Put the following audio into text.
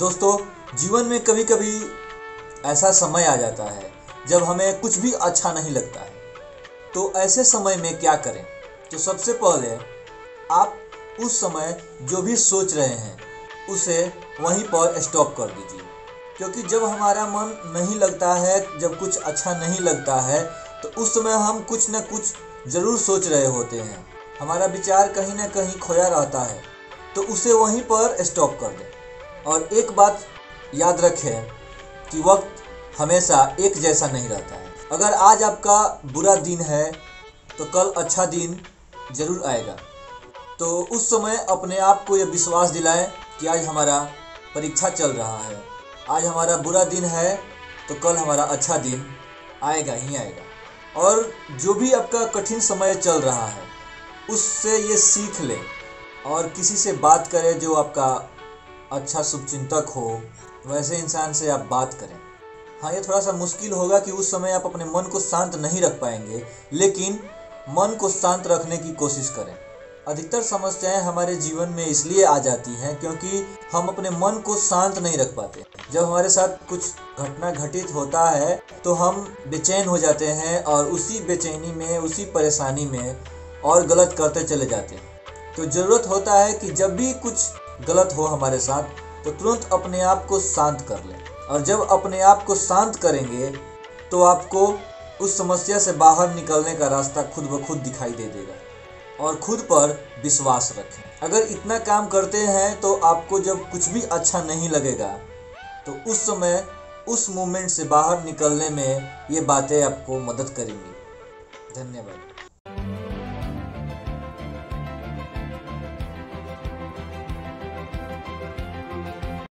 दोस्तों, जीवन में कभी कभी ऐसा समय आ जाता है जब हमें कुछ भी अच्छा नहीं लगता है। तो ऐसे समय में क्या करें? तो सबसे पहले आप उस समय जो भी सोच रहे हैं उसे वहीं पर स्टॉप कर दीजिए, क्योंकि जब हमारा मन नहीं लगता है, जब कुछ अच्छा नहीं लगता है, तो उस समय हम कुछ न कुछ ज़रूर सोच रहे होते हैं। हमारा विचार कहीं ना कहीं खोया रहता है, तो उसे वहीं पर स्टॉप कर दें। और एक बात याद रखें कि वक्त हमेशा एक जैसा नहीं रहता है। अगर आज आपका बुरा दिन है तो कल अच्छा दिन ज़रूर आएगा। तो उस समय अपने आप को यह विश्वास दिलाएं कि आज हमारा परीक्षा चल रहा है, आज हमारा बुरा दिन है तो कल हमारा अच्छा दिन आएगा ही आएगा। और जो भी आपका कठिन समय चल रहा है उससे ये सीख लें और किसी से बात करें जो आपका अच्छा शुभचिंतक हो, वैसे इंसान से आप बात करें। हाँ, ये थोड़ा सा मुश्किल होगा कि उस समय आप अपने मन को शांत नहीं रख पाएंगे, लेकिन मन को शांत रखने की कोशिश करें। अधिकतर समस्याएं हमारे जीवन में इसलिए आ जाती हैं क्योंकि हम अपने मन को शांत नहीं रख पाते। जब हमारे साथ कुछ घटना घटित होता है तो हम बेचैन हो जाते हैं और उसी बेचैनी में, उसी परेशानी में और गलत करते चले जाते हैं। तो ज़रूरत होता है कि जब भी कुछ गलत हो हमारे साथ तो तुरंत अपने आप को शांत कर लें। और जब अपने आप को शांत करेंगे तो आपको उस समस्या से बाहर निकलने का रास्ता खुद ब खुद दिखाई दे देगा। और खुद पर विश्वास रखें। अगर इतना काम करते हैं तो आपको जब कुछ भी अच्छा नहीं लगेगा तो उस समय, उस मोमेंट से बाहर निकलने में ये बातें आपको मदद करेंगी। धन्यवाद।